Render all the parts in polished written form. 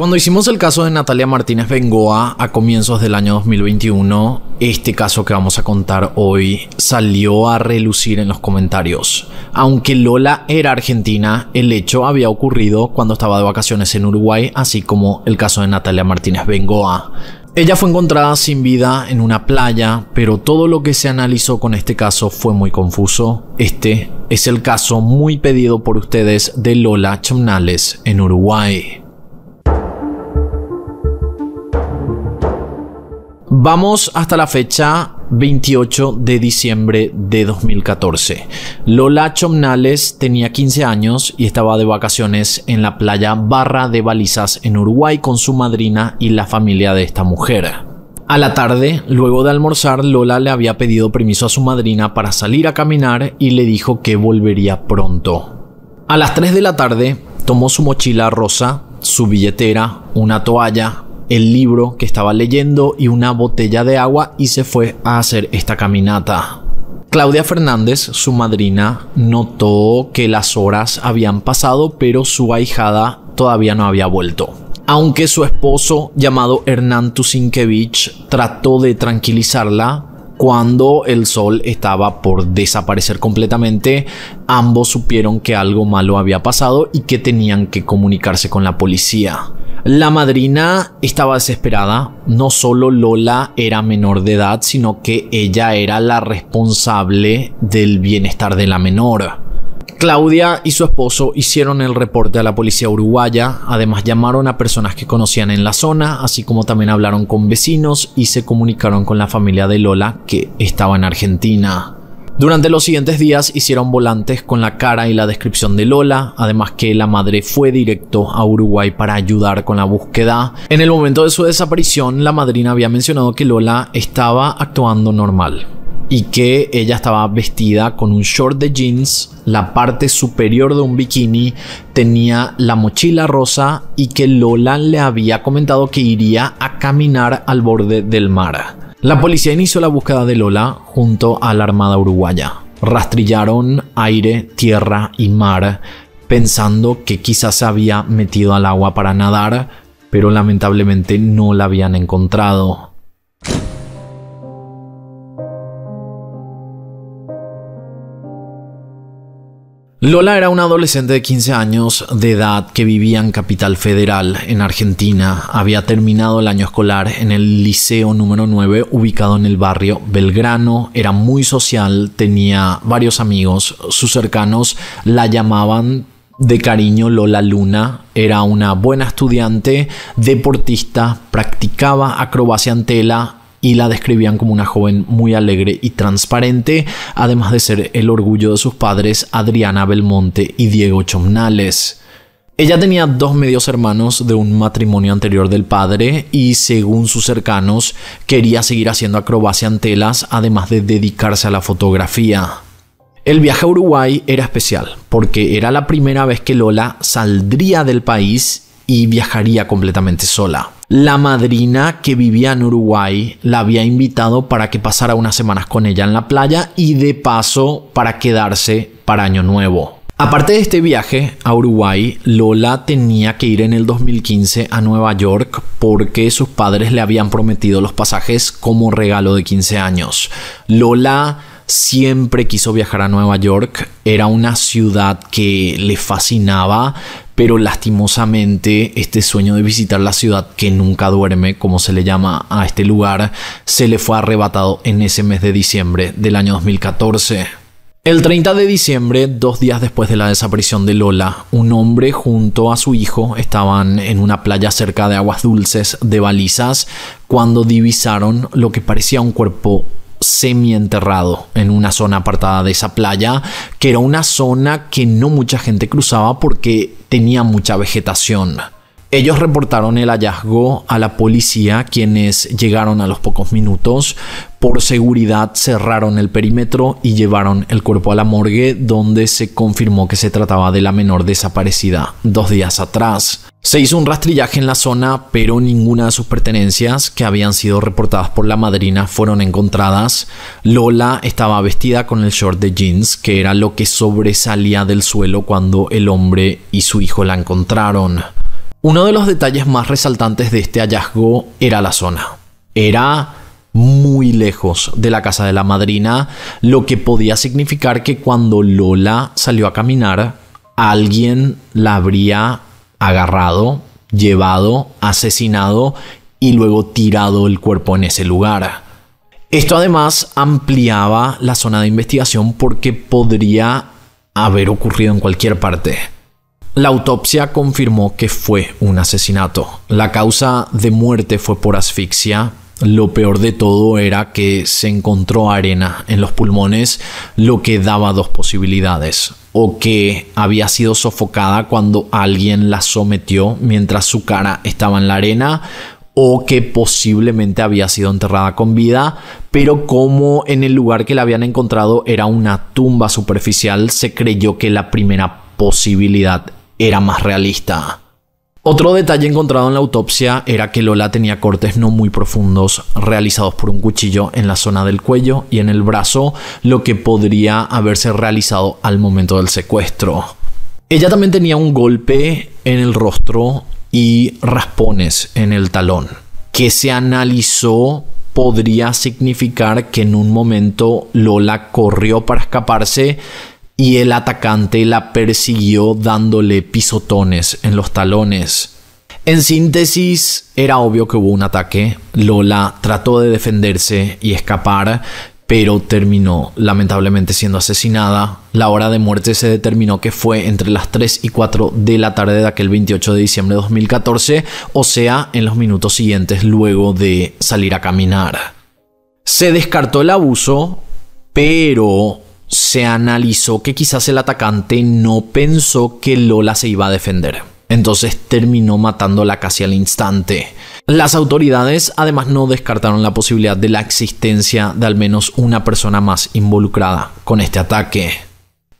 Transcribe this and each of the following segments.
Cuando hicimos el caso de Natalia Martínez Bengoa a comienzos del año 2021, este caso que vamos a contar hoy salió a relucir en los comentarios. Aunque Lola era argentina, el hecho había ocurrido cuando estaba de vacaciones en Uruguay, así como el caso de Natalia Martínez Bengoa. Ella fue encontrada sin vida en una playa, pero todo lo que se analizó con este caso fue muy confuso. Este es el caso muy pedido por ustedes de Lola Chomnalez en Uruguay. Vamos hasta la fecha 28 de diciembre de 2014. Lola Chomnalez tenía 15 años y estaba de vacaciones en la playa Barra de Valizas en Uruguay con su madrina y la familia de esta mujer. A la tarde, luego de almorzar, Lola le había pedido permiso a su madrina para salir a caminar y le dijo que volvería pronto. A las 3 de la tarde, tomó su mochila rosa, su billetera, una toalla, el libro que estaba leyendo y una botella de agua y se fue a hacer esta caminata. Claudia Fernández, su madrina, notó que las horas habían pasado, pero su ahijada todavía no había vuelto. Aunque su esposo, llamado Hernán Tusinkevich, trató de tranquilizarla, cuando el sol estaba por desaparecer completamente, ambos supieron que algo malo había pasado y que tenían que comunicarse con la policía. La madrina estaba desesperada, no solo Lola era menor de edad, sino que ella era la responsable del bienestar de la menor. Claudia y su esposo hicieron el reporte a la policía uruguaya, además llamaron a personas que conocían en la zona, así como también hablaron con vecinos y se comunicaron con la familia de Lola, que estaba en Argentina. Durante los siguientes días hicieron volantes con la cara y la descripción de Lola, además que la madre fue directo a Uruguay para ayudar con la búsqueda. En el momento de su desaparición, la madrina había mencionado que Lola estaba actuando normal y que ella estaba vestida con un short de jeans, la parte superior de un bikini, tenía la mochila rosa y que Lola le había comentado que iría a caminar al borde del mar. La policía inició la búsqueda de Lola junto a la Armada Uruguaya. Rastrillaron aire, tierra y mar, pensando que quizás se había metido al agua para nadar, pero lamentablemente no la habían encontrado. Lola era una adolescente de 15 años de edad que vivía en Capital Federal, en Argentina. Había terminado el año escolar en el Liceo número 9, ubicado en el barrio Belgrano. Era muy social, tenía varios amigos. Sus cercanos la llamaban de cariño Lola Luna. Era una buena estudiante, deportista, practicaba acrobacia en tela y la describían como una joven muy alegre y transparente, además de ser el orgullo de sus padres Adriana Belmonte y Diego Chomnalez. Ella tenía dos medios hermanos de un matrimonio anterior del padre y, según sus cercanos, quería seguir haciendo acrobacia en telas, además de dedicarse a la fotografía. El viaje a Uruguay era especial, porque era la primera vez que Lola saldría del país y viajaría completamente sola. La madrina, que vivía en Uruguay, la había invitado para que pasara unas semanas con ella en la playa y de paso para quedarse para Año Nuevo. Aparte de este viaje a Uruguay, Lola tenía que ir en el 2015 a Nueva York porque sus padres le habían prometido los pasajes como regalo de 15 años. Lola siempre quiso viajar a Nueva York, era una ciudad que le fascinaba, pero lastimosamente este sueño de visitar la ciudad que nunca duerme, como se le llama a este lugar, se le fue arrebatado en ese mes de diciembre del año 2014. El 30 de diciembre, dos días después de la desaparición de Lola, un hombre junto a su hijo estaban en una playa cerca de Aguas Dulces de Valizas cuando divisaron lo que parecía un cuerpo semienterrado en una zona apartada de esa playa, que era una zona que no mucha gente cruzaba porque tenía mucha vegetación. Ellos reportaron el hallazgo a la policía, quienes llegaron a los pocos minutos. Por seguridad cerraron el perímetro y llevaron el cuerpo a la morgue, donde se confirmó que se trataba de la menor desaparecida dos días atrás. Se hizo un rastrillaje en la zona, pero ninguna de sus pertenencias que habían sido reportadas por la madrina fueron encontradas. Lola estaba vestida con el short de jeans, que era lo que sobresalía del suelo cuando el hombre y su hijo la encontraron. Uno de los detalles más resaltantes de este hallazgo era la zona. Era muy lejos de la casa de la madrina, lo que podía significar que cuando Lola salió a caminar, alguien la habría agarrado, llevado, asesinado y luego tirado el cuerpo en ese lugar. Esto además ampliaba la zona de investigación porque podría haber ocurrido en cualquier parte. La autopsia confirmó que fue un asesinato. La causa de muerte fue por asfixia. Lo peor de todo era que se encontró arena en los pulmones, lo que daba dos posibilidades. O que había sido sofocada cuando alguien la sometió mientras su cara estaba en la arena, o que posiblemente había sido enterrada con vida, pero como en el lugar que la habían encontrado era una tumba superficial, se creyó que la primera posibilidad era más realista. Otro detalle encontrado en la autopsia era que Lola tenía cortes no muy profundos realizados por un cuchillo en la zona del cuello y en el brazo, lo que podría haberse realizado al momento del secuestro. Ella también tenía un golpe en el rostro y raspones en el talón, que se analizó podría significar que en un momento Lola corrió para escaparse y el atacante la persiguió dándole pisotones en los talones. En síntesis, era obvio que hubo un ataque. Lola trató de defenderse y escapar, pero terminó lamentablemente siendo asesinada. La hora de muerte se determinó que fue entre las 3 y 4 de la tarde de aquel 28 de diciembre de 2014, o sea, en los minutos siguientes luego de salir a caminar. Se descartó el abuso, pero se analizó que quizás el atacante no pensó que Lola se iba a defender. Entonces terminó matándola casi al instante. Las autoridades además no descartaron la posibilidad de la existencia de al menos una persona más involucrada con este ataque.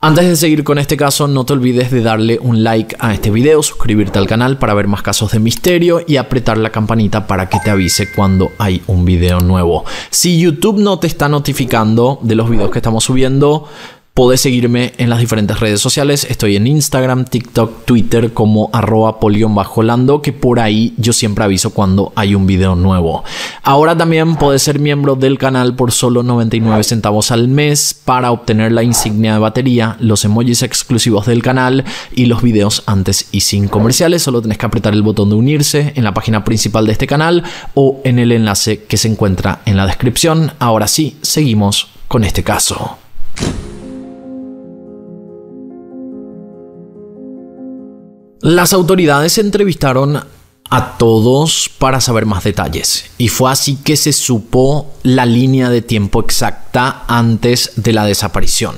Antes de seguir con este caso, no te olvides de darle un like a este video, suscribirte al canal para ver más casos de misterio y apretar la campanita para que te avise cuando hay un video nuevo. Si YouTube no te está notificando de los videos que estamos subiendo, podés seguirme en las diferentes redes sociales. Estoy en Instagram, TikTok, Twitter como @pol_lando, que por ahí yo siempre aviso cuando hay un video nuevo. Ahora también podés ser miembro del canal por solo 99 centavos al mes para obtener la insignia de batería, los emojis exclusivos del canal y los videos antes y sin comerciales. Solo tenés que apretar el botón de unirse en la página principal de este canal o en el enlace que se encuentra en la descripción. Ahora sí, seguimos con este caso. Las autoridades entrevistaron a todos para saber más detalles y fue así que se supo la línea de tiempo exacta antes de la desaparición.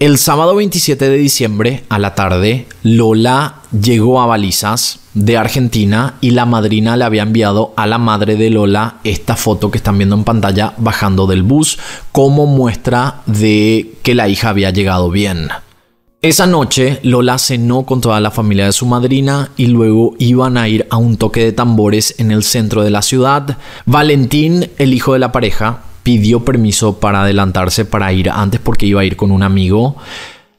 El sábado 27 de diciembre a la tarde, Lola llegó a Valizas de Argentina y la madrina le había enviado a la madre de Lola esta foto que están viendo en pantalla bajando del bus como muestra de que la hija había llegado bien. Esa noche, Lola cenó con toda la familia de su madrina y luego iban a ir a un toque de tambores en el centro de la ciudad. Valentín, el hijo de la pareja, pidió permiso para adelantarse para ir antes porque iba a ir con un amigo.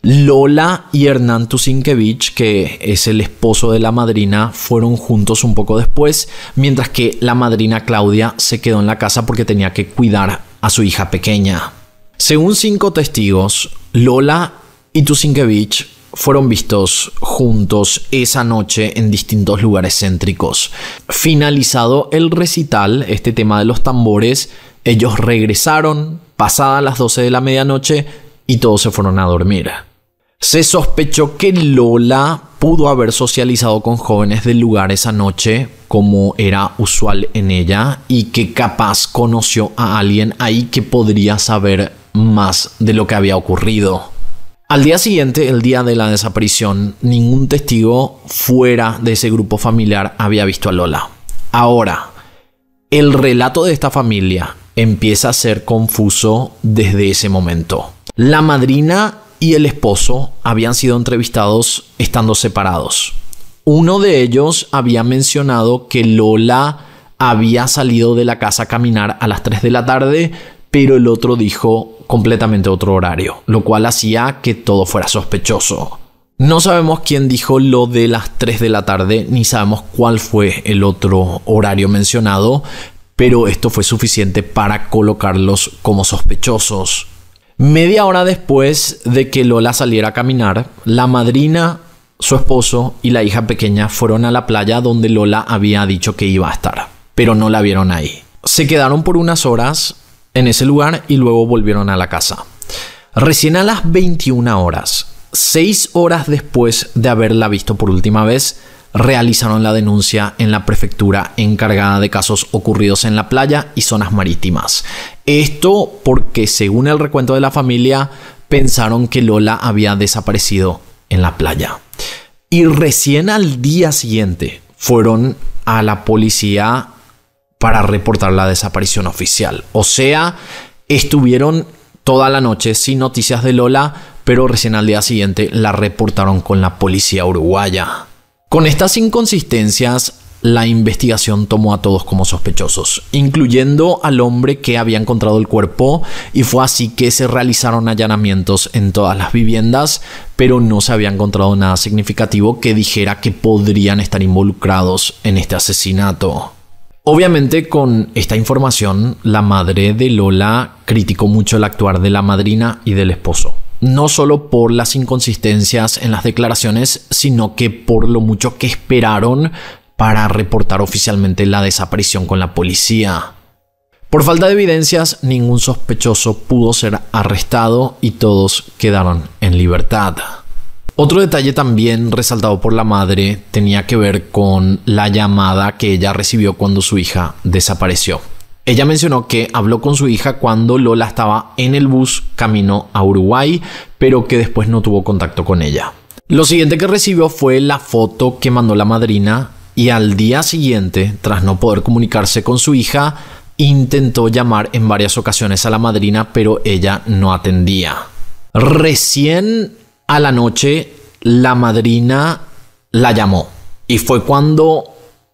Lola y Hernán Tusinkevich, que es el esposo de la madrina, fueron juntos un poco después, mientras que la madrina Claudia se quedó en la casa porque tenía que cuidar a su hija pequeña. Según 5 testigos, Lola y Tusinkevich fueron vistos juntos esa noche en distintos lugares céntricos. Finalizado el recital, este tema de los tambores, ellos regresaron pasadas las 12 de la medianoche y todos se fueron a dormir. Se sospechó que Lola pudo haber socializado con jóvenes del lugar esa noche, como era usual en ella, y que capaz conoció a alguien ahí que podría saber más de lo que había ocurrido. Al día siguiente, el día de la desaparición, ningún testigo fuera de ese grupo familiar había visto a Lola. Ahora, el relato de esta familia empieza a ser confuso desde ese momento. La madrina y el esposo habían sido entrevistados estando separados. Uno de ellos había mencionado que Lola había salido de la casa a caminar a las 3 de la tarde, pero el otro dijo completamente otro horario, lo cual hacía que todo fuera sospechoso. No sabemos quién dijo lo de las 3 de la tarde, ni sabemos cuál fue el otro horario mencionado, pero esto fue suficiente para colocarlos como sospechosos. Media hora después de que Lola saliera a caminar, la madrina, su esposo y la hija pequeña fueron a la playa donde Lola había dicho que iba a estar, pero no la vieron ahí. Se quedaron por unas horas en ese lugar y luego volvieron a la casa. Recién a las 21 horas, 6 horas después de haberla visto por última vez, realizaron la denuncia en la prefectura encargada de casos ocurridos en la playa y zonas marítimas. Esto porque, según el recuento de la familia, pensaron que Lola había desaparecido en la playa. Y recién al día siguiente fueron a la policía para reportar la desaparición oficial. O sea, estuvieron toda la noche sin noticias de Lola, pero recién al día siguiente la reportaron con la policía uruguaya. Con estas inconsistencias, la investigación tomó a todos como sospechosos, incluyendo al hombre que había encontrado el cuerpo, y fue así que se realizaron allanamientos en todas las viviendas, pero no se había encontrado nada significativo que dijera que podrían estar involucrados en este asesinato. Obviamente, con esta información, la madre de Lola criticó mucho el actuar de la madrina y del esposo. No solo por las inconsistencias en las declaraciones, sino que por lo mucho que esperaron para reportar oficialmente la desaparición con la policía. Por falta de evidencias, ningún sospechoso pudo ser arrestado y todos quedaron en libertad. Otro detalle también resaltado por la madre tenía que ver con la llamada que ella recibió cuando su hija desapareció. Ella mencionó que habló con su hija cuando Lola estaba en el bus camino a Uruguay, pero que después no tuvo contacto con ella. Lo siguiente que recibió fue la foto que mandó la madrina, y al día siguiente, tras no poder comunicarse con su hija, intentó llamar en varias ocasiones a la madrina, pero ella no atendía. Recién a la noche, la madrina la llamó, y fue cuando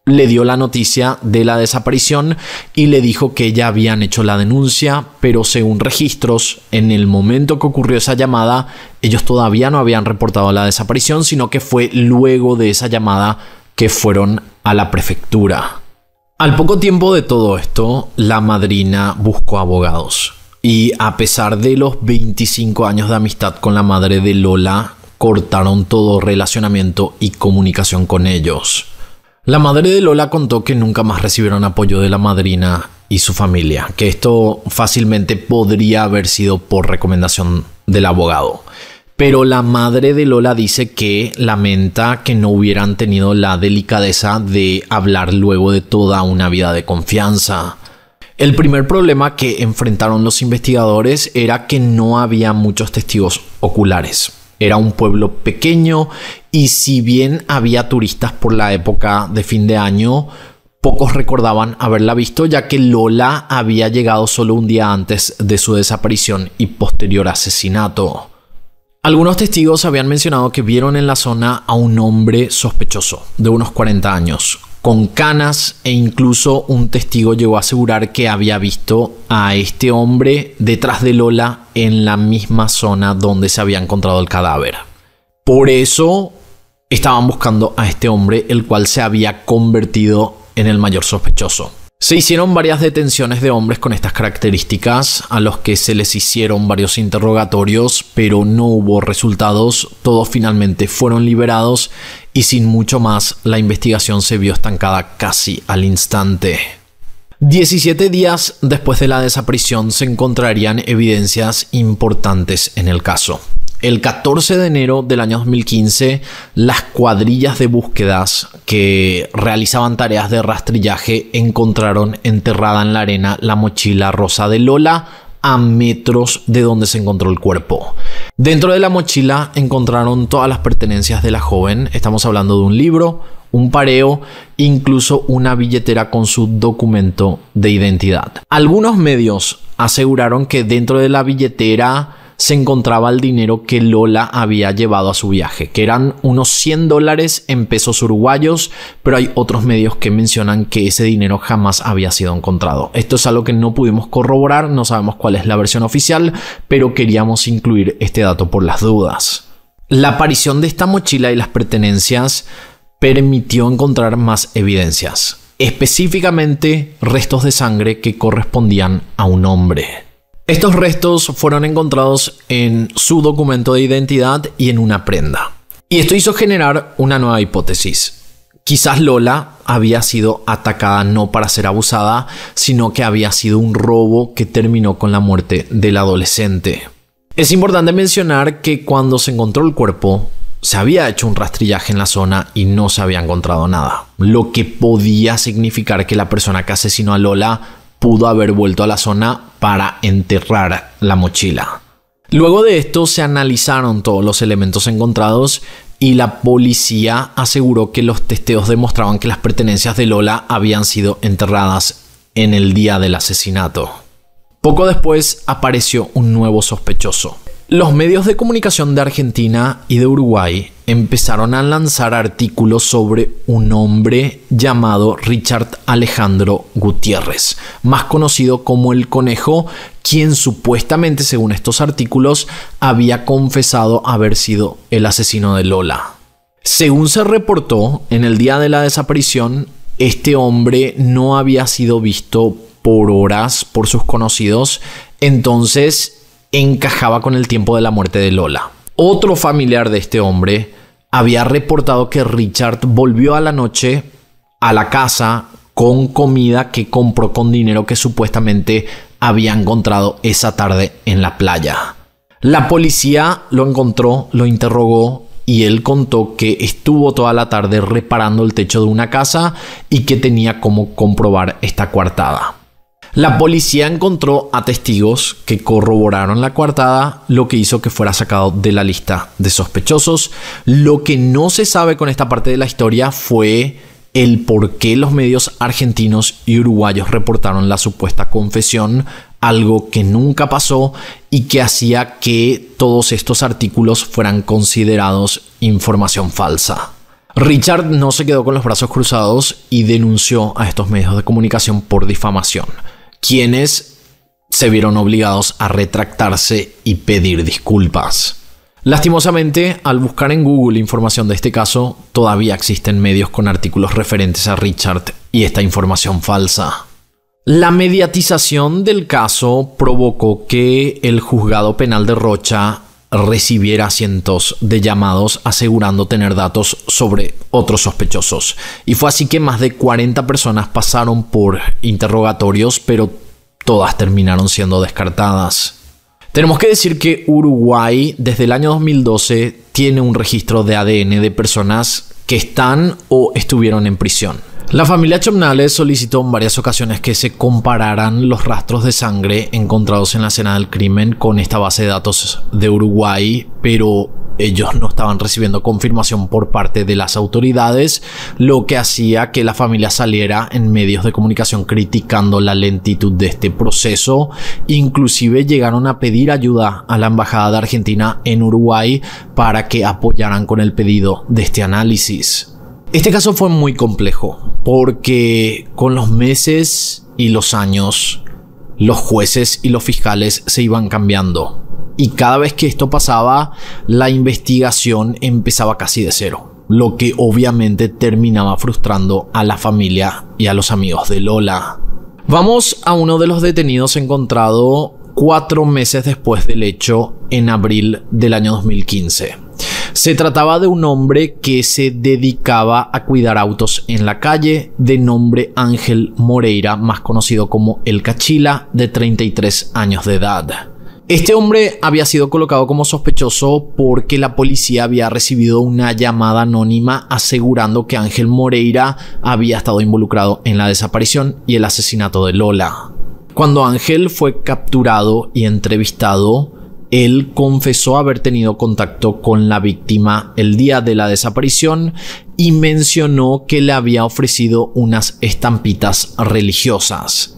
le dio la noticia de la desaparición y le dijo que ya habían hecho la denuncia, pero según registros, en el momento que ocurrió esa llamada, ellos todavía no habían reportado la desaparición, sino que fue luego de esa llamada que fueron a la prefectura. Al poco tiempo de todo esto, la madrina buscó abogados, y a pesar de los 25 años de amistad con la madre de Lola, cortaron todo relacionamiento y comunicación con ellos. La madre de Lola contó que nunca más recibieron apoyo de la madrina y su familia, que esto fácilmente podría haber sido por recomendación del abogado. Pero la madre de Lola dice que lamenta que no hubieran tenido la delicadeza de hablar luego de toda una vida de confianza. El primer problema que enfrentaron los investigadores era que no había muchos testigos oculares. Era un pueblo pequeño y si bien había turistas por la época de fin de año, pocos recordaban haberla visto, ya que Lola había llegado solo un día antes de su desaparición y posterior asesinato. Algunos testigos habían mencionado que vieron en la zona a un hombre sospechoso de unos 40 años, con canas, e incluso un testigo llegó a asegurar que había visto a este hombre detrás de Lola en la misma zona donde se había encontrado el cadáver. Por eso estaban buscando a este hombre, el cual se había convertido en el mayor sospechoso. Se hicieron varias detenciones de hombres con estas características, a los que se les hicieron varios interrogatorios, pero no hubo resultados. Todos finalmente fueron liberados y sin mucho más la investigación se vio estancada casi al instante. 17 días después de la desaparición se encontrarían evidencias importantes en el caso. El 14 de enero del año 2015, las cuadrillas de búsquedas que realizaban tareas de rastrillaje encontraron enterrada en la arena la mochila rosa de Lola a metros de donde se encontró el cuerpo. Dentro de la mochila encontraron todas las pertenencias de la joven. Estamos hablando de un libro, un pareo, incluso una billetera con su documento de identidad. Algunos medios aseguraron que dentro de la billetera se encontraba el dinero que Lola había llevado a su viaje, que eran unos $100 en pesos uruguayos, pero hay otros medios que mencionan que ese dinero jamás había sido encontrado. Esto es algo que no pudimos corroborar, no sabemos cuál es la versión oficial, pero queríamos incluir este dato por las dudas. La aparición de esta mochila y las pertenencias permitió encontrar más evidencias, específicamente restos de sangre que correspondían a un hombre. Estos restos fueron encontrados en su documento de identidad y en una prenda. Y esto hizo generar una nueva hipótesis. Quizás Lola había sido atacada no para ser abusada, sino que había sido un robo que terminó con la muerte del adolescente. Es importante mencionar que cuando se encontró el cuerpo, se había hecho un rastrillaje en la zona y no se había encontrado nada, lo que podía significar que la persona que asesinó a Lola pudo haber vuelto a la zona para enterrar la mochila. Luego de esto se analizaron todos los elementos encontrados y la policía aseguró que los testeos demostraban que las pertenencias de Lola habían sido enterradas en el día del asesinato. Poco después apareció un nuevo sospechoso. Los medios de comunicación de Argentina y de Uruguay empezaron a lanzar artículos sobre un hombre llamado Richard Alejandro Gutiérrez, más conocido como El Conejo, quien supuestamente, según estos artículos, había confesado haber sido el asesino de Lola. Según se reportó, en el día de la desaparición, este hombre no había sido visto por horas por sus conocidos, entonces encajaba con el tiempo de la muerte de Lola. Otro familiar de este hombre había reportado que Richard volvió a la noche a la casa con comida que compró con dinero que supuestamente había encontrado esa tarde en la playa. La policía lo encontró, lo interrogó y él contó que estuvo toda la tarde reparando el techo de una casa y que tenía cómo comprobar esta coartada. La policía encontró a testigos que corroboraron la coartada, lo que hizo que fuera sacado de la lista de sospechosos. Lo que no se sabe con esta parte de la historia fue el por qué los medios argentinos y uruguayos reportaron la supuesta confesión, algo que nunca pasó y que hacía que todos estos artículos fueran considerados información falsa. Richard no se quedó con los brazos cruzados y denunció a estos medios de comunicación por difamación, quienes se vieron obligados a retractarse y pedir disculpas. Lastimosamente, al buscar en Google información de este caso, todavía existen medios con artículos referentes a Richard y esta información falsa. La mediatización del caso provocó que el juzgado penal de Rocha recibiera cientos de llamados asegurando tener datos sobre otros sospechosos. Y fue así que más de 40 personas pasaron por interrogatorios, pero todas terminaron siendo descartadas. Tenemos que decir que Uruguay, desde el año 2012, tiene un registro de ADN de personas que están o estuvieron en prisión. La familia Chomnalez solicitó en varias ocasiones que se compararan los rastros de sangre encontrados en la escena del crimen con esta base de datos de Uruguay, pero ellos no estaban recibiendo confirmación por parte de las autoridades, lo que hacía que la familia saliera en medios de comunicación criticando la lentitud de este proceso. Inclusive llegaron a pedir ayuda a la Embajada de Argentina en Uruguay para que apoyaran con el pedido de este análisis. Este caso fue muy complejo porque con los meses y los años los jueces y los fiscales se iban cambiando y cada vez que esto pasaba la investigación empezaba casi de cero, lo que obviamente terminaba frustrando a la familia y a los amigos de Lola. Vamos a uno de los detenidos encontrado 4 meses después del hecho, en abril del año 2015. Se trataba de un hombre que se dedicaba a cuidar autos en la calle, de nombre Ángel Moreira, más conocido como El Cachila, de 33 años de edad. Este hombre había sido colocado como sospechoso porque la policía había recibido una llamada anónima asegurando que Ángel Moreira había estado involucrado en la desaparición y el asesinato de Lola. Cuando Ángel fue capturado y entrevistado, él confesó haber tenido contacto con la víctima el día de la desaparición y mencionó que le había ofrecido unas estampitas religiosas.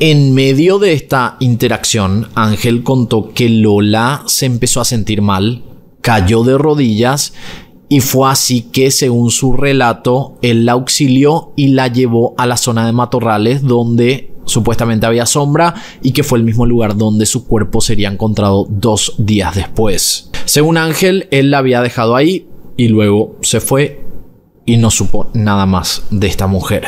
En medio de esta interacción, Ángel contó que Lola se empezó a sentir mal, cayó de rodillas y fue así que, según su relato, él la auxilió y la llevó a la zona de matorrales donde supuestamente había sombra y que fue el mismo lugar donde su cuerpo sería encontrado 2 días después. Según Ángel, él la había dejado ahí y luego se fue y no supo nada más de esta mujer.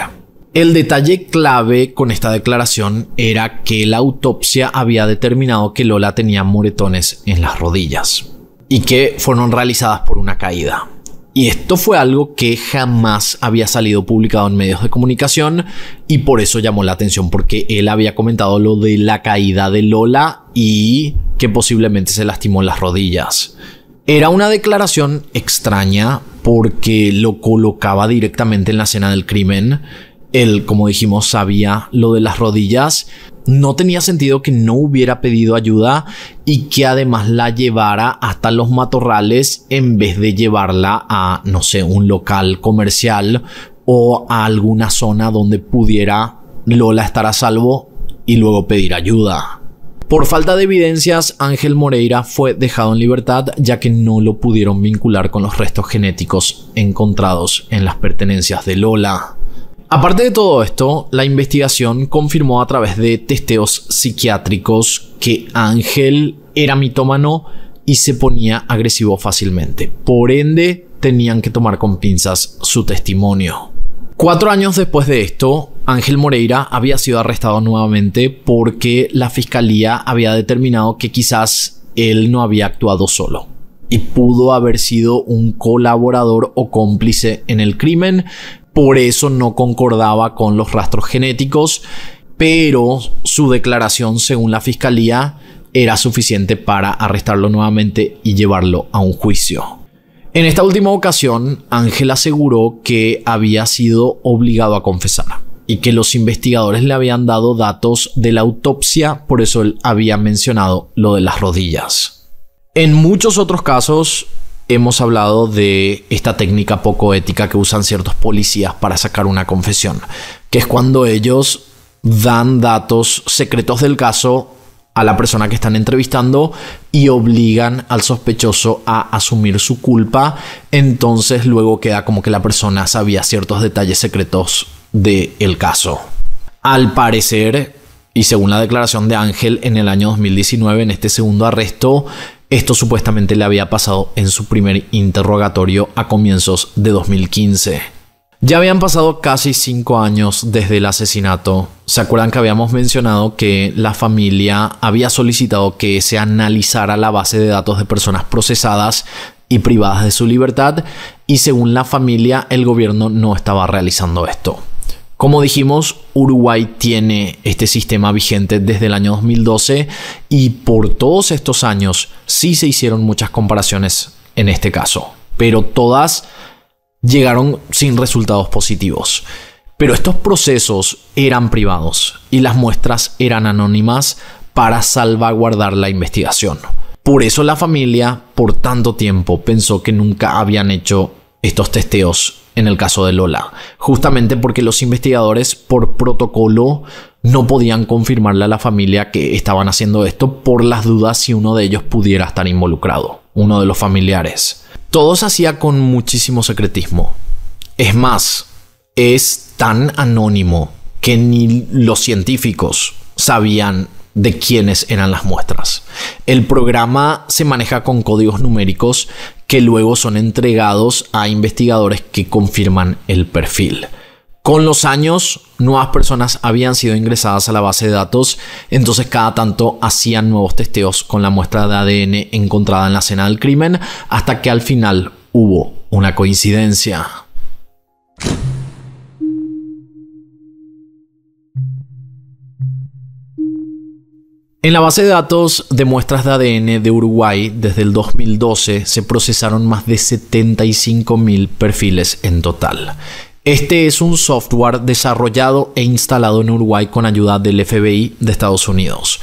El detalle clave con esta declaración era que la autopsia había determinado que Lola tenía moretones en las rodillas y que fueron realizadas por una caída. Y esto fue algo que jamás había salido publicado en medios de comunicación y por eso llamó la atención, porque él había comentado lo de la caída de Lola y que posiblemente se lastimó las rodillas. Era una declaración extraña porque lo colocaba directamente en la escena del crimen. Él, como dijimos, sabía lo de las rodillas. No tenía sentido que no hubiera pedido ayuda y que además la llevara hasta los matorrales en vez de llevarla a, no sé, un local comercial o a alguna zona donde pudiera Lola estar a salvo y luego pedir ayuda. Por falta de evidencias, Ángel Moreira fue dejado en libertad ya que no lo pudieron vincular con los restos genéticos encontrados en las pertenencias de Lola. Aparte de todo esto, la investigación confirmó a través de testeos psiquiátricos que Ángel era mitómano y se ponía agresivo fácilmente. Por ende, tenían que tomar con pinzas su testimonio. 4 años después de esto, Ángel Moreira había sido arrestado nuevamente porque la fiscalía había determinado que quizás él no había actuado solo y pudo haber sido un colaborador o cómplice en el crimen. Por eso no concordaba con los rastros genéticos, pero su declaración, según la fiscalía, era suficiente para arrestarlo nuevamente y llevarlo a un juicio. En esta última ocasión, Ángel aseguró que había sido obligado a confesar y que los investigadores le habían dado datos de la autopsia, por eso él había mencionado lo de las rodillas. En muchos otros casos, hemos hablado de esta técnica poco ética que usan ciertos policías para sacar una confesión, que es cuando ellos dan datos secretos del caso a la persona que están entrevistando y obligan al sospechoso a asumir su culpa. Entonces luego queda como que la persona sabía ciertos detalles secretos del caso. Al parecer, y según la declaración de Ángel, en el año 2019, en este segundo arresto, esto supuestamente le había pasado en su primer interrogatorio a comienzos de 2015. Ya habían pasado casi 5 años desde el asesinato. ¿Se acuerdan que habíamos mencionado que la familia había solicitado que se analizara la base de datos de personas procesadas y privadas de su libertad? Y según la familia, el gobierno no estaba realizando esto. Como dijimos, Uruguay tiene este sistema vigente desde el año 2012 y por todos estos años sí se hicieron muchas comparaciones en este caso, pero todas llegaron sin resultados positivos. Pero estos procesos eran privados y las muestras eran anónimas para salvaguardar la investigación. Por eso la familia por tanto tiempo pensó que nunca habían hecho estos testeos en el caso de Lola, justamente porque los investigadores por protocolo no podían confirmarle a la familia que estaban haciendo esto por las dudas si uno de ellos pudiera estar involucrado, uno de los familiares. Todo se hacía con muchísimo secretismo. Es más, es tan anónimo que ni los científicos sabían de quiénes eran las muestras. El programa se maneja con códigos numéricos que luego son entregados a investigadores que confirman el perfil. Con los años, nuevas personas habían sido ingresadas a la base de datos, entonces cada tanto hacían nuevos testeos con la muestra de ADN encontrada en la escena del crimen, hasta que al final hubo una coincidencia. En la base de datos de muestras de ADN de Uruguay, desde el 2012 se procesaron más de 75.000 perfiles en total. Este es un software desarrollado e instalado en Uruguay con ayuda del FBI de Estados Unidos.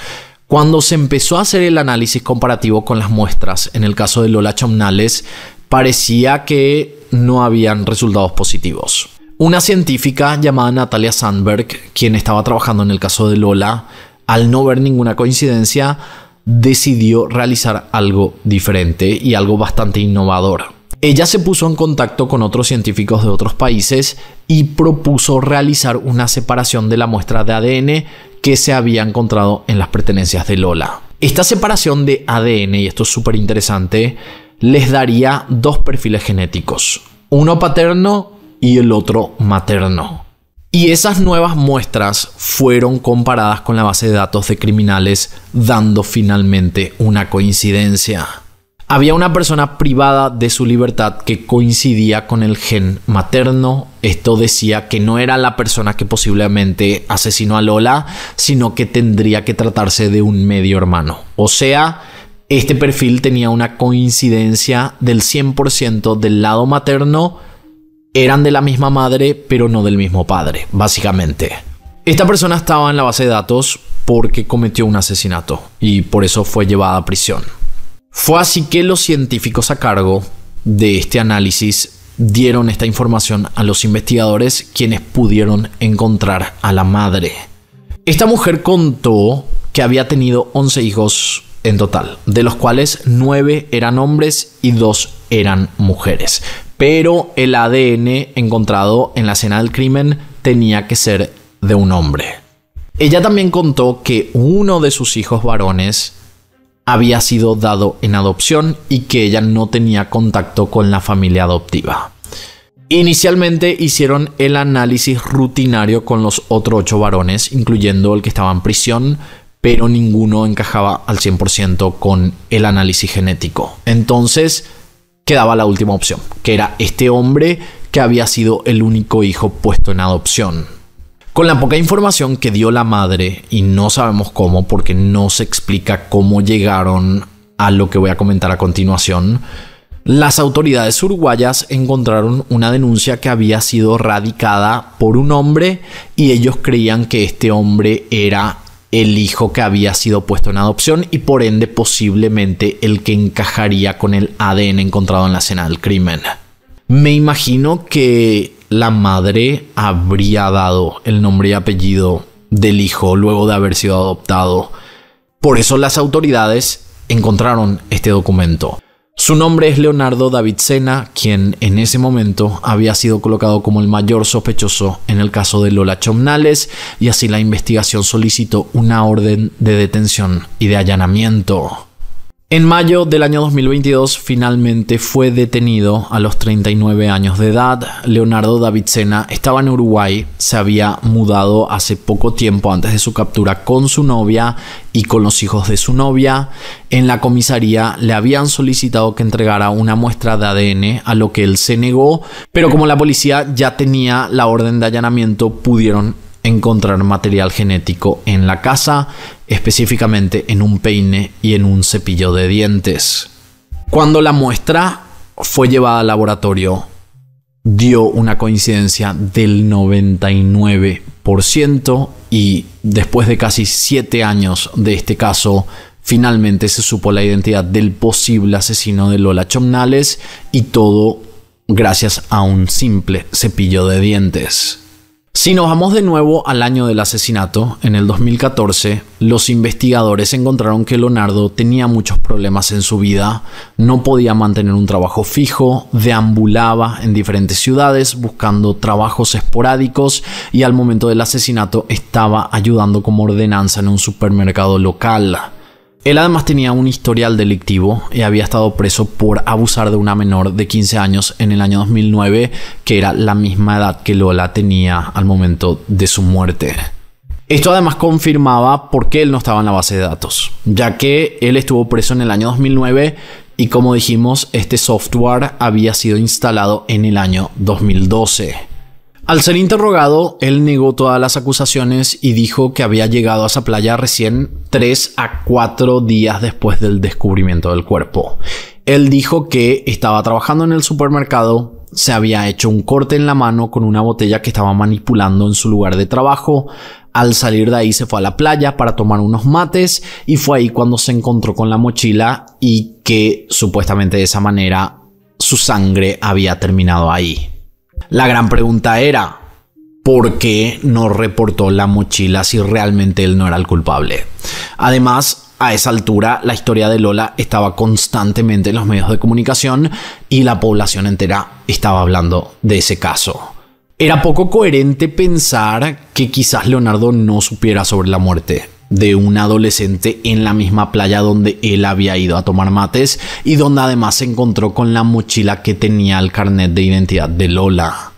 Cuando se empezó a hacer el análisis comparativo con las muestras, en el caso de Lola Chomnalez, parecía que no habían resultados positivos. Una científica llamada Natalia Sandberg, quien estaba trabajando en el caso de Lola, al no ver ninguna coincidencia, decidió realizar algo diferente y algo bastante innovador. Ella se puso en contacto con otros científicos de otros países y propuso realizar una separación de la muestra de ADN que se había encontrado en las pertenencias de Lola. Esta separación de ADN, y esto es súper interesante, les daría dos perfiles genéticos, uno paterno y el otro materno. Y esas nuevas muestras fueron comparadas con la base de datos de criminales, dando finalmente una coincidencia. Había una persona privada de su libertad que coincidía con el gen materno. Esto decía que no era la persona que posiblemente asesinó a Lola, sino que tendría que tratarse de un medio hermano. O sea, este perfil tenía una coincidencia del 100% del lado materno. Eran de la misma madre, pero no del mismo padre, básicamente. Esta persona estaba en la base de datos porque cometió un asesinato y por eso fue llevada a prisión. Fue así que los científicos a cargo de este análisis dieron esta información a los investigadores, quienes pudieron encontrar a la madre. Esta mujer contó que había tenido 11 hijos en total, de los cuales 9 eran hombres y 2 eran mujeres. Pero el ADN encontrado en la escena del crimen tenía que ser de un hombre. Ella también contó que uno de sus hijos varones había sido dado en adopción y que ella no tenía contacto con la familia adoptiva. Inicialmente hicieron el análisis rutinario con los otros 8 varones, incluyendo el que estaba en prisión, pero ninguno encajaba al 100% con el análisis genético. Entonces quedaba la última opción, que era este hombre que había sido el único hijo puesto en adopción. Con la poca información que dio la madre, y no sabemos cómo, porque no se explica cómo llegaron a lo que voy a comentar a continuación, las autoridades uruguayas encontraron una denuncia que había sido radicada por un hombre y ellos creían que este hombre era el hijo que había sido puesto en adopción y por ende posiblemente el que encajaría con el ADN encontrado en la escena del crimen. Me imagino que la madre habría dado el nombre y apellido del hijo luego de haber sido adoptado. Por eso las autoridades encontraron este documento. Su nombre es Leonardo David Sena, quien en ese momento había sido colocado como el mayor sospechoso en el caso de Lola Chomnalez, y así la investigación solicitó una orden de detención y de allanamiento. En mayo del año 2022 finalmente fue detenido a los 39 años de edad. Leonardo David Sena estaba en Uruguay, se había mudado hace poco tiempo antes de su captura con su novia y con los hijos de su novia. En la comisaría le habían solicitado que entregara una muestra de ADN, a lo que él se negó, pero como la policía ya tenía la orden de allanamiento pudieron encontrar material genético en la casa, específicamente en un peine y en un cepillo de dientes. Cuando la muestra fue llevada al laboratorio, dio una coincidencia del 99% y después de casi 7 años de este caso, finalmente se supo la identidad del posible asesino de Lola Chomnalez, y todo gracias a un simple cepillo de dientes. Si nos vamos de nuevo al año del asesinato, en el 2014, los investigadores encontraron que Leonardo tenía muchos problemas en su vida, no podía mantener un trabajo fijo, deambulaba en diferentes ciudades buscando trabajos esporádicos y al momento del asesinato estaba ayudando como ordenanza en un supermercado local. Él además tenía un historial delictivo y había estado preso por abusar de una menor de 15 años en el año 2009, que era la misma edad que Lola tenía al momento de su muerte. Esto además confirmaba por qué él no estaba en la base de datos, ya que él estuvo preso en el año 2009 y, como dijimos, este software había sido instalado en el año 2012. Al ser interrogado, él negó todas las acusaciones y dijo que había llegado a esa playa recién 3 a 4 días después del descubrimiento del cuerpo. Él dijo que estaba trabajando en el supermercado, se había hecho un corte en la mano con una botella que estaba manipulando en su lugar de trabajo. Al salir de ahí se fue a la playa para tomar unos mates y fue ahí cuando se encontró con la mochila y que supuestamente de esa manera su sangre había terminado ahí. La gran pregunta era, ¿por qué no reportó la mochila si realmente él no era el culpable? Además, a esa altura la historia de Lola estaba constantemente en los medios de comunicación y la población entera estaba hablando de ese caso. Era poco coherente pensar que quizás Leonardo no supiera sobre la muerte de un adolescente en la misma playa donde él había ido a tomar mates y donde además se encontró con la mochila que tenía el carnet de identidad de Lola.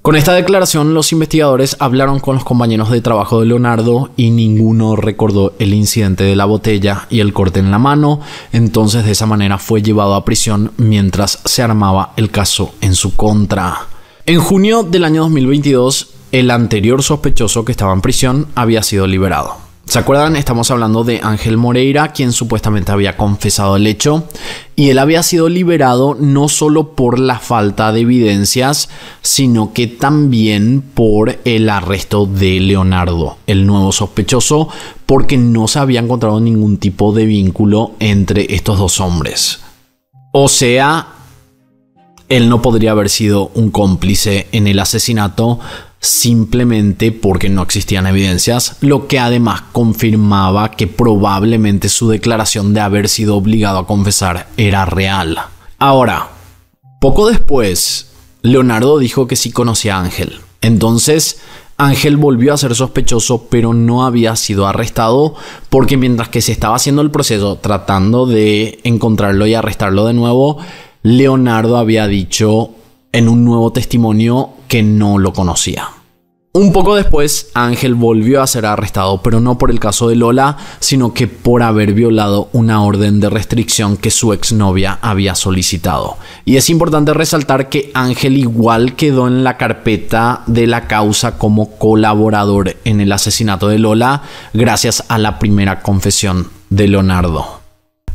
Con esta declaración, los investigadores hablaron con los compañeros de trabajo de Leonardo y ninguno recordó el incidente de la botella y el corte en la mano, entonces de esa manera fue llevado a prisión mientras se armaba el caso en su contra. En junio del año 2022, el anterior sospechoso que estaba en prisión había sido liberado. ¿Se acuerdan? Estamos hablando de Ángel Moreira, quien supuestamente había confesado el hecho, y él había sido liberado no solo por la falta de evidencias, sino que también por el arresto de Leonardo, el nuevo sospechoso, porque no se había encontrado ningún tipo de vínculo entre estos dos hombres. O sea, él no podría haber sido un cómplice en el asesinato, simplemente porque no existían evidencias, lo que además confirmaba que probablemente su declaración de haber sido obligado a confesar era real. Ahora, poco después, Leonardo dijo que sí conocía a Ángel. Entonces, Ángel volvió a ser sospechoso, pero no había sido arrestado, porque mientras que se estaba haciendo el proceso tratando de encontrarlo y arrestarlo de nuevo, Leonardo había dicho en un nuevo testimonio que no lo conocía. Un poco después, Ángel volvió a ser arrestado, pero no por el caso de Lola, sino que por haber violado una orden de restricción que su exnovia había solicitado. Y es importante resaltar que Ángel igual quedó en la carpeta de la causa como colaborador en el asesinato de Lola, gracias a la primera confesión de Leonardo.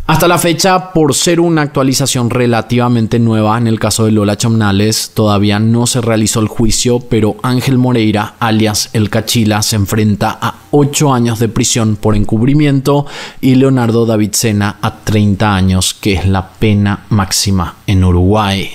Hasta la fecha, por ser una actualización relativamente nueva en el caso de Lola Chomnalez, todavía no se realizó el juicio, pero Ángel Moreira, alias El Cachila, se enfrenta a 8 años de prisión por encubrimiento y Leonardo David Sena a 30 años, que es la pena máxima en Uruguay.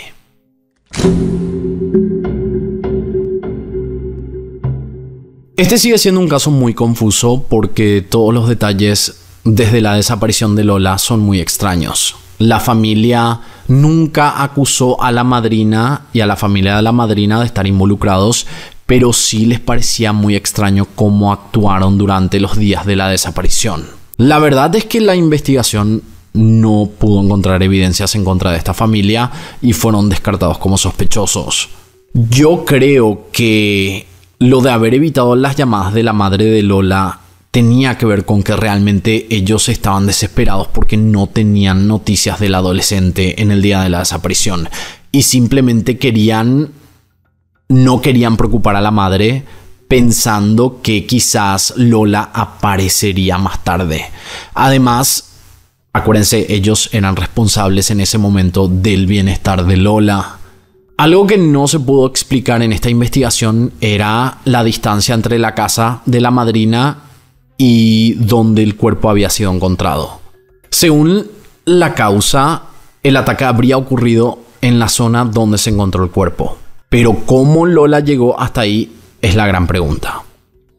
Este sigue siendo un caso muy confuso porque todos los detalles desde la desaparición de Lola son muy extraños. La familia nunca acusó a la madrina y a la familia de la madrina de estar involucrados, pero sí les parecía muy extraño cómo actuaron durante los días de la desaparición. La verdad es que la investigación no pudo encontrar evidencias en contra de esta familia y fueron descartados como sospechosos. Yo creo que lo de haber evitado las llamadas de la madre de Lola tenía que ver con que realmente ellos estaban desesperados porque no tenían noticias del adolescente en el día de la desaparición y simplemente no querían preocupar a la madre pensando que quizás Lola aparecería más tarde. Además, acuérdense, ellos eran responsables en ese momento del bienestar de Lola. Algo que no se pudo explicar en esta investigación era la distancia entre la casa de la madrina y donde el cuerpo había sido encontrado. Según la causa, el ataque habría ocurrido en la zona donde se encontró el cuerpo. Pero cómo Lola llegó hasta ahí es la gran pregunta.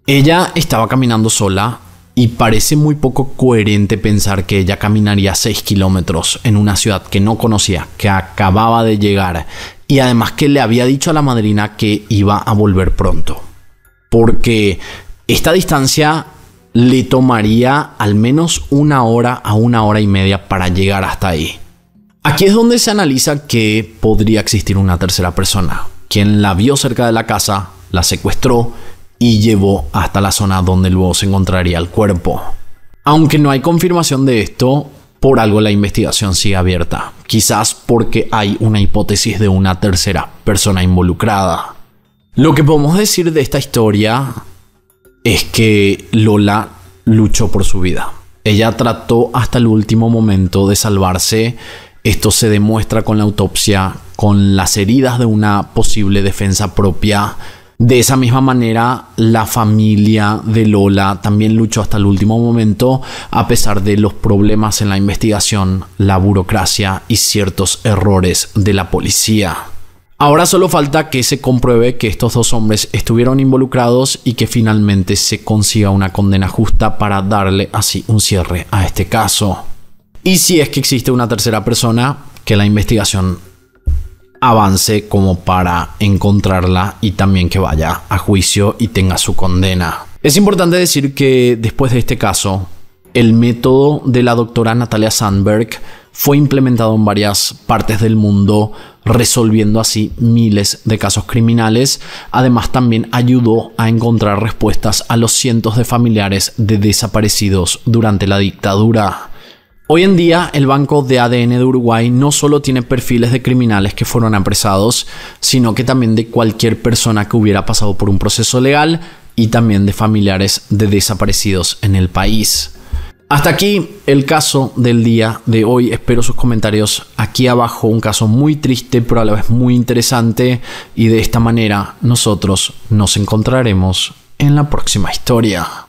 Ella estaba caminando sola y parece muy poco coherente pensar que ella caminaría 6 kilómetros en una ciudad que no conocía, que acababa de llegar y además que le había dicho a la madrina que iba a volver pronto. Porque esta distancia le tomaría al menos 1 hora a 1 hora y media para llegar hasta ahí. Aquí es donde se analiza que podría existir una tercera persona, quien la vio cerca de la casa, la secuestró y llevó hasta la zona donde luego se encontraría el cuerpo. Aunque no hay confirmación de esto, por algo la investigación sigue abierta, quizás porque hay una hipótesis de una tercera persona involucrada. Lo que podemos decir de esta historia es que Lola luchó por su vida. Ella trató hasta el último momento de salvarse. Esto se demuestra con la autopsia, con las heridas de una posible defensa propia. De esa misma manera, la familia de Lola también luchó hasta el último momento, a pesar de los problemas en la investigación, la burocracia y ciertos errores de la policía. Ahora solo falta que se compruebe que estos dos hombres estuvieron involucrados y que finalmente se consiga una condena justa para darle así un cierre a este caso. Y si es que existe una tercera persona, que la investigación avance como para encontrarla y también que vaya a juicio y tenga su condena. Es importante decir que después de este caso, el método de la doctora Natalia Sandberg fue implementado en varias partes del mundo, resolviendo así miles de casos criminales. Además, también ayudó a encontrar respuestas a los cientos de familiares de desaparecidos durante la dictadura. Hoy en día, el Banco de ADN de Uruguay no solo tiene perfiles de criminales que fueron apresados, sino que también de cualquier persona que hubiera pasado por un proceso legal y también de familiares de desaparecidos en el país. Hasta aquí el caso del día de hoy. Espero sus comentarios aquí abajo. Un caso muy triste, pero a la vez muy interesante. Y de esta manera, nosotros nos encontraremos en la próxima historia.